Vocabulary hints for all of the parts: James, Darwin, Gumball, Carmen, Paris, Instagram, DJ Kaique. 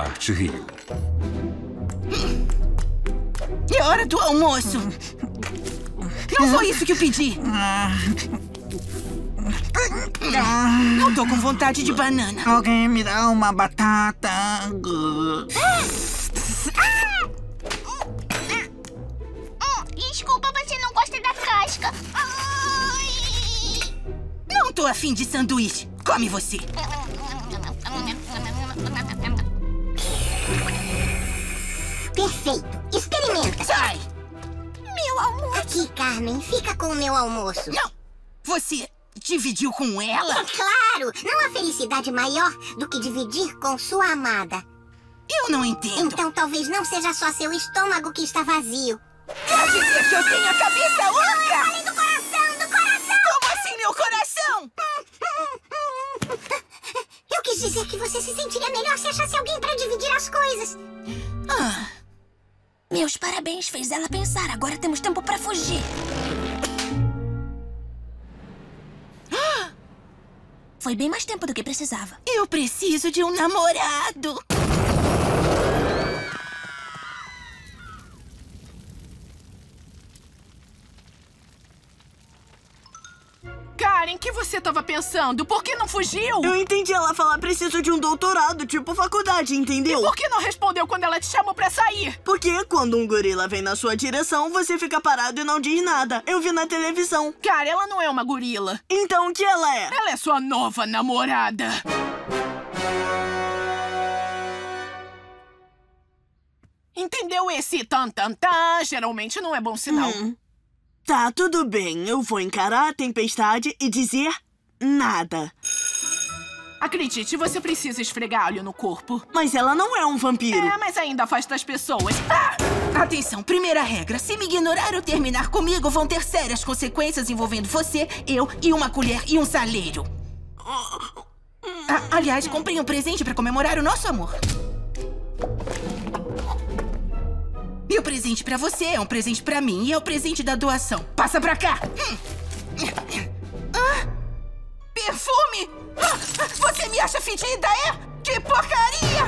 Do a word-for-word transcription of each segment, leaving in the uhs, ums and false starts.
Bart riu. É hora do almoço. Não foi isso que eu pedi. Não tô com vontade de banana. Alguém me dá uma batata. Desculpa, você não gosta da casca. Não tô afim de sanduíche. Come você. Perfeito. Experimenta. Sai. Meu almoço. Aqui, Carmen. Fica com o meu almoço. Não. Você... dividiu com ela? É claro! Não há felicidade maior do que dividir com sua amada. Eu não entendo. Então talvez não seja só seu estômago que está vazio. Quer dizer que eu tenho a cabeça oca? Eu falei do coração, do coração! Como assim, meu coração? Eu quis dizer que você se sentiria melhor se achasse alguém para dividir as coisas. Ah. Meus parabéns, fez ela pensar. Agora temos tempo para fugir. Foi bem mais tempo do que precisava. Eu preciso de um namorado. Karen, o que você estava pensando? Por que não fugiu? Eu entendi ela falar preciso de um doutorado, tipo faculdade, entendeu? E por que não respondeu quando ela te chamou pra sair? Porque quando um gorila vem na sua direção, você fica parado e não diz nada. Eu vi na televisão. Cara, ela não é uma gorila. Então o que ela é? Ela é sua nova namorada. Entendeu esse tan-tan-tan? Geralmente não é bom sinal. Hum. Tá, tudo bem. Eu vou encarar a tempestade e dizer nada. Acredite, você precisa esfregar alho no corpo. Mas ela não é um vampiro. É, mas ainda afasta as pessoas. Ah! Atenção, primeira regra. Se me ignorar ou terminar comigo, vão ter sérias consequências envolvendo você, eu e uma colher e um saleiro. Ah, aliás, comprei um presente pra comemorar o nosso amor. E o presente pra você é um presente pra mim e é o presente da doação. Passa pra cá! Ah, perfume! Ah, você me acha fedida, é? Que porcaria!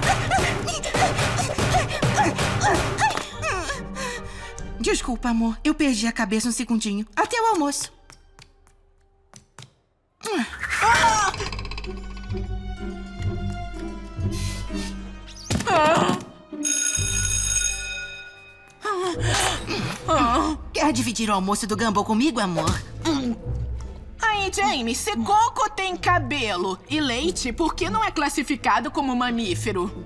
Desculpa, amor. Eu perdi a cabeça um segundinho. Até o almoço. Ah! Ah! Quer dividir o almoço do Gumball comigo, amor? Aí, James, se coco tem cabelo e leite, por que não é classificado como mamífero?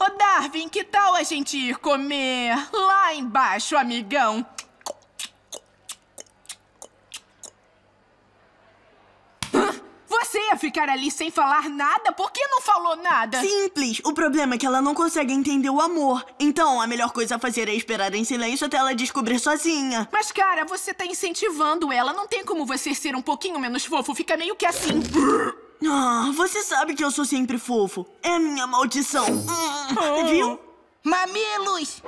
Ô, Darwin, que tal a gente ir comer lá embaixo, amigão? Você ia ficar ali sem falar nada? Por que não falou nada? Simples. O problema é que ela não consegue entender o amor. Então, a melhor coisa a fazer é esperar em silêncio até ela descobrir sozinha. Mas, cara, você tá incentivando ela. Não tem como você ser um pouquinho menos fofo. Fica meio que assim. Ah, você sabe que eu sou sempre fofo. É minha maldição. Oh. Viu? Mamilos!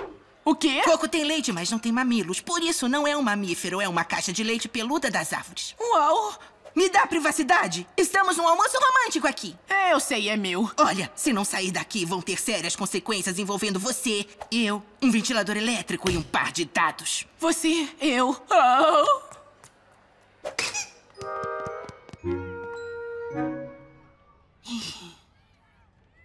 O quê? Coco tem leite, mas não tem mamilos. Por isso, não é um mamífero. É uma caixa de leite peluda das árvores. Uau! Me dá privacidade? Estamos num almoço romântico aqui. É, eu sei, é meu. Olha, se não sair daqui, vão ter sérias consequências envolvendo você, eu, um ventilador elétrico e um par de dados. Você, eu... Oh.